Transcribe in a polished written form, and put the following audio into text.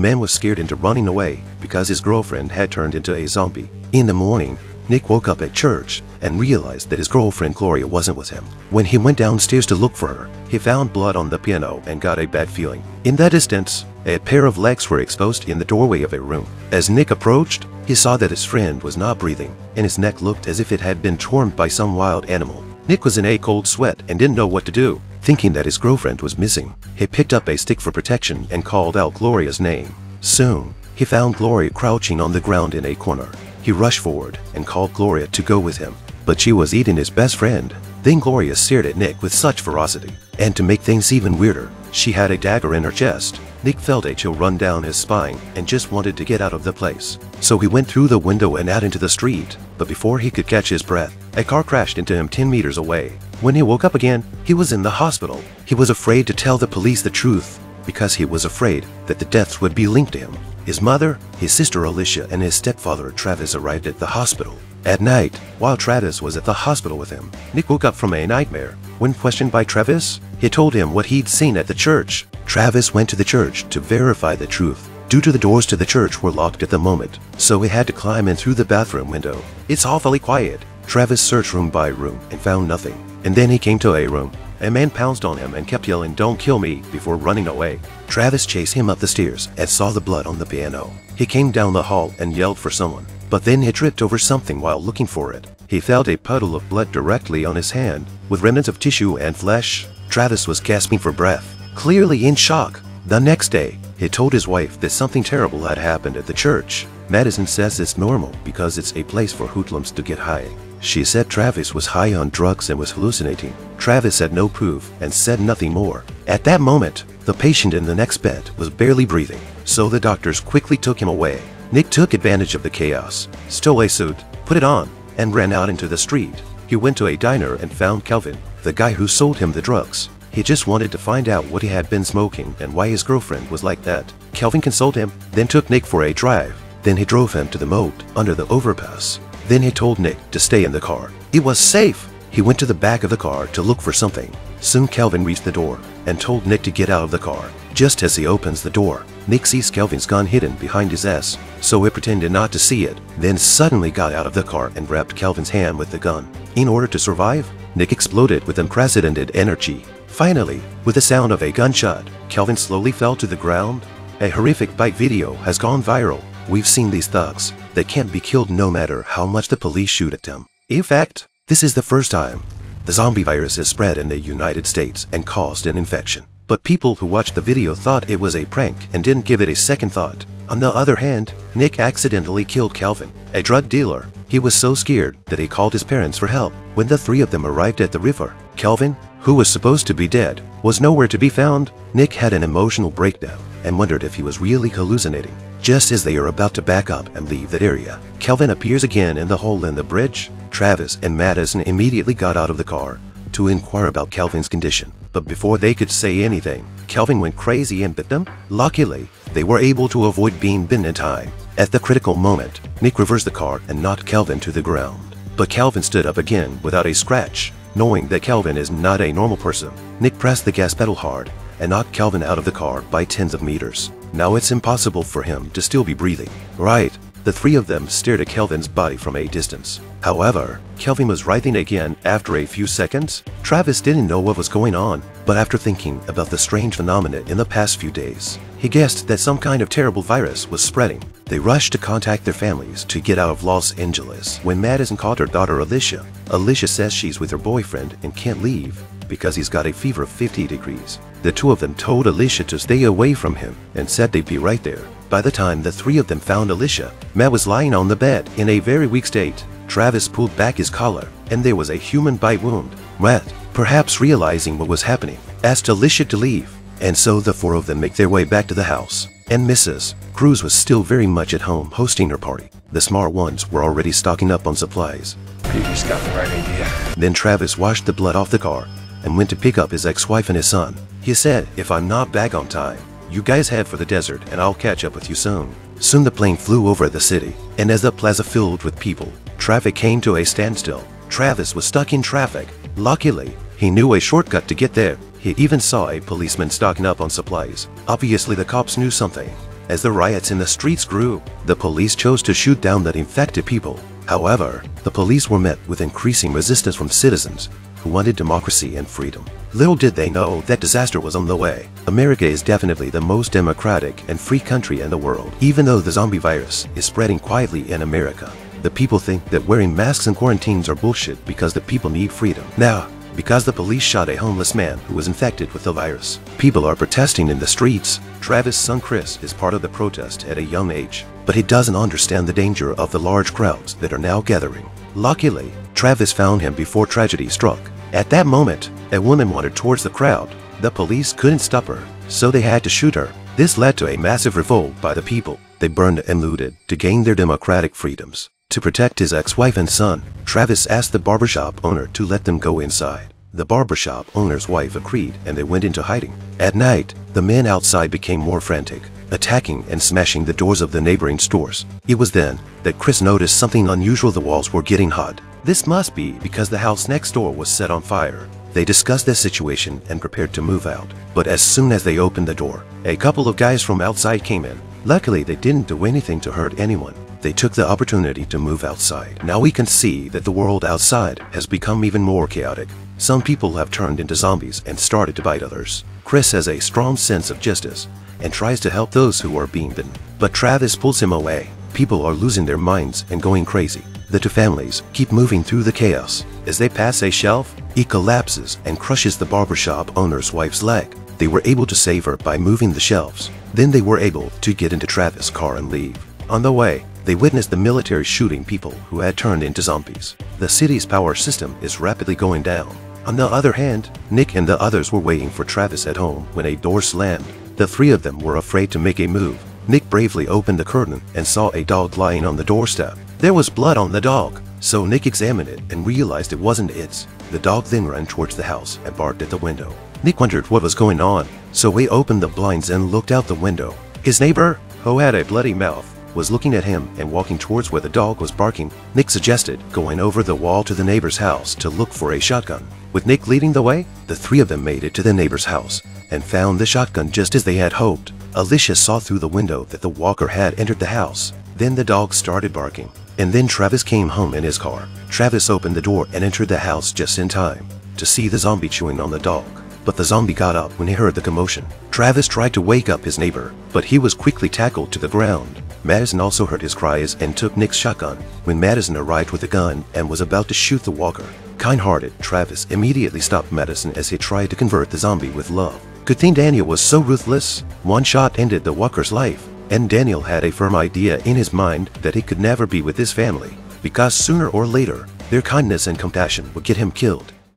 man was scared into running away because his girlfriend had turned into a zombie. In the morning, Nick woke up at church and realized that his girlfriend Gloria wasn't with him. When he went downstairs to look for her, he found blood on the piano and got a bad feeling. In that instance, a pair of legs were exposed in the doorway of a room. As Nick approached, he saw that his friend was not breathing, and his neck looked as if it had been torn by some wild animal. Nick was in a cold sweat and didn't know what to do. Thinking that his girlfriend was missing, he picked up a stick for protection and called out Gloria's name. Soon, he found Gloria crouching on the ground in a corner. He rushed forward and called Gloria to go with him, but she was eating his best friend. Then Gloria stared at Nick with such ferocity. And to make things even weirder, she had a dagger in her chest. Nick felt a chill run down his spine and just wanted to get out of the place. So he went through the window and out into the street, but before he could catch his breath, a car crashed into him 10 meters away. When he woke up again, he was in the hospital. He was afraid to tell the police the truth because he was afraid that the deaths would be linked to him. His mother, his sister Alicia, and his stepfather Travis arrived at the hospital. At night, while Travis was at the hospital with him, Nick woke up from a nightmare. When questioned by Travis, he told him what he'd seen at the church. Travis went to the church to verify the truth, due to the doors to the church were locked at the moment, so he had to climb in through the bathroom window. It's awfully quiet. Travis searched room by room and found nothing. And then he came to a room. A man pounced on him and kept yelling, "Don't kill me," before running away. Travis chased him up the stairs and saw the blood on the piano. He came down the hall and yelled for someone, but then he tripped over something while looking for it. He felt a puddle of blood directly on his hand, with remnants of tissue and flesh. Travis was gasping for breath, clearly in shock. The next day, he told his wife that something terrible had happened at the church. Madison says it's normal because it's a place for hoodlums to get high. She said Travis was high on drugs and was hallucinating. Travis had no proof and said nothing more. At that moment, the patient in the next bed was barely breathing, so the doctors quickly took him away. Nick took advantage of the chaos, stole a suit, put it on, and ran out into the street. He went to a diner and found Calvin, the guy who sold him the drugs. He just wanted to find out what he had been smoking and why his girlfriend was like that. Calvin consoled him, then took Nick for a drive. Then he drove him to the moat under the overpass. Then he told Nick to stay in the car. It was safe. He went to the back of the car to look for something. Soon Calvin reached the door and told Nick to get out of the car. Just as he opens the door, Nick sees Calvin's gun hidden behind his ass, so he pretended not to see it, then suddenly got out of the car and grabbed Calvin's hand with the gun. In order to survive, Nick exploded with unprecedented energy. Finally, with the sound of a gunshot, Calvin slowly fell to the ground. A horrific bite video has gone viral. We've seen these thugs. They can't be killed no matter how much the police shoot at them. In fact, this is the first time the zombie virus has spread in the United States and caused an infection. But people who watched the video thought it was a prank and didn't give it a second thought. On the other hand, Nick accidentally killed Calvin, a drug dealer. He was so scared that he called his parents for help. When the three of them arrived at the river, Calvin, who was supposed to be dead, was nowhere to be found. Nick had an emotional breakdown and wondered if he was really hallucinating. Just as they are about to back up and leave that area, Calvin appears again in the hole in the bridge. Travis and Madison immediately got out of the car to inquire about Calvin's condition. But before they could say anything, Calvin went crazy and bit them. Luckily, they were able to avoid being bitten in time. At the critical moment, Nick reversed the car and knocked Calvin to the ground. But Calvin stood up again without a scratch. Knowing that Calvin is not a normal person, Nick pressed the gas pedal hard and knocked Calvin out of the car by tens of meters. Now it's impossible for him to still be breathing. Right. The three of them stared at Calvin's body from a distance. However, Calvin was writhing again after a few seconds. Travis didn't know what was going on, but after thinking about the strange phenomena in the past few days, he guessed that some kind of terrible virus was spreading. They rushed to contact their families to get out of Los Angeles when Madison called her daughter Alicia. Alicia says she's with her boyfriend and can't leave because he's got a fever of 50 degrees. The two of them told Alicia to stay away from him and said they'd be right there. By the time the three of them found Alicia, Matt was lying on the bed in a very weak state. Travis pulled back his collar, and there was a human bite wound. Matt, perhaps realizing what was happening, asked Alicia to leave, and so the four of them make their way back to the house. And Mrs. Cruz was still very much at home hosting her party. The smart ones were already stocking up on supplies. Peter's got the right idea. Then Travis washed the blood off the car and went to pick up his ex-wife and his son. He said, "If I'm not back on time, you guys head for the desert and I'll catch up with you soon." Soon the plane flew over the city, and as the plaza filled with people, traffic came to a standstill. Travis was stuck in traffic. Luckily, he knew a shortcut to get there. He even saw a policeman stocking up on supplies. Obviously the cops knew something. As the riots in the streets grew, the police chose to shoot down the infected people. However, the police were met with increasing resistance from citizens who wanted democracy and freedom. Little did they know that disaster was on the way. America is definitely the most democratic and free country in the world. Even though the zombie virus is spreading quietly in America, the people think that wearing masks and quarantines are bullshit because the people need freedom. Now, because the police shot a homeless man who was infected with the virus, people are protesting in the streets. Travis' son Chris is part of the protest at a young age, but he doesn't understand the danger of the large crowds that are now gathering. Luckily, Travis found him before tragedy struck. At that moment, a woman wandered towards the crowd. The police couldn't stop her, so they had to shoot her. This led to a massive revolt by the people. They burned and looted to gain their democratic freedoms. To protect his ex-wife and son, Travis asked the barbershop owner to let them go inside. The barbershop owner's wife agreed and they went into hiding. At night, the men outside became more frantic, attacking and smashing the doors of the neighboring stores. It was then that Chris noticed something unusual. The walls were getting hot. This must be because the house next door was set on fire. They discussed their situation and prepared to move out. But as soon as they opened the door, a couple of guys from outside came in. Luckily, they didn't do anything to hurt anyone. They took the opportunity to move outside. Now we can see that the world outside has become even more chaotic. Some people have turned into zombies and started to bite others. Chris has a strong sense of justice and tries to help those who are being bitten. But Travis pulls him away. People are losing their minds and going crazy. The two families keep moving through the chaos. As they pass a shelf, it collapses and crushes the barbershop owner's wife's leg. They were able to save her by moving the shelves. Then they were able to get into Travis' car and leave. On the way, they witnessed the military shooting people who had turned into zombies. The city's power system is rapidly going down. On the other hand, Nick and the others were waiting for Travis at home when a door slammed. The three of them were afraid to make a move. Nick bravely opened the curtain and saw a dog lying on the doorstep. There was blood on the dog, so Nick examined it and realized it wasn't its. The dog then ran towards the house and barked at the window. Nick wondered what was going on, so he opened the blinds and looked out the window. His neighbor, who had a bloody mouth, was looking at him and walking towards where the dog was barking. Nick suggested going over the wall to the neighbor's house to look for a shotgun. With Nick leading the way, the three of them made it to the neighbor's house and found the shotgun just as they had hoped. Alicia saw through the window that the walker had entered the house. Then the dog started barking. And then Travis came home in his car. Travis opened the door and entered the house just in time to see the zombie chewing on the dog. But the zombie got up when he heard the commotion. Travis tried to wake up his neighbor, but he was quickly tackled to the ground. Madison also heard his cries and took Nick's shotgun. When Madison arrived with a gun and was about to shoot the walker, kind-hearted Travis immediately stopped Madison as he tried to convert the zombie with love. Good thing Daniel was so ruthless. One shot ended the walker's life, and Daniel had a firm idea in his mind that he could never be with his family, because sooner or later, their kindness and compassion would get him killed.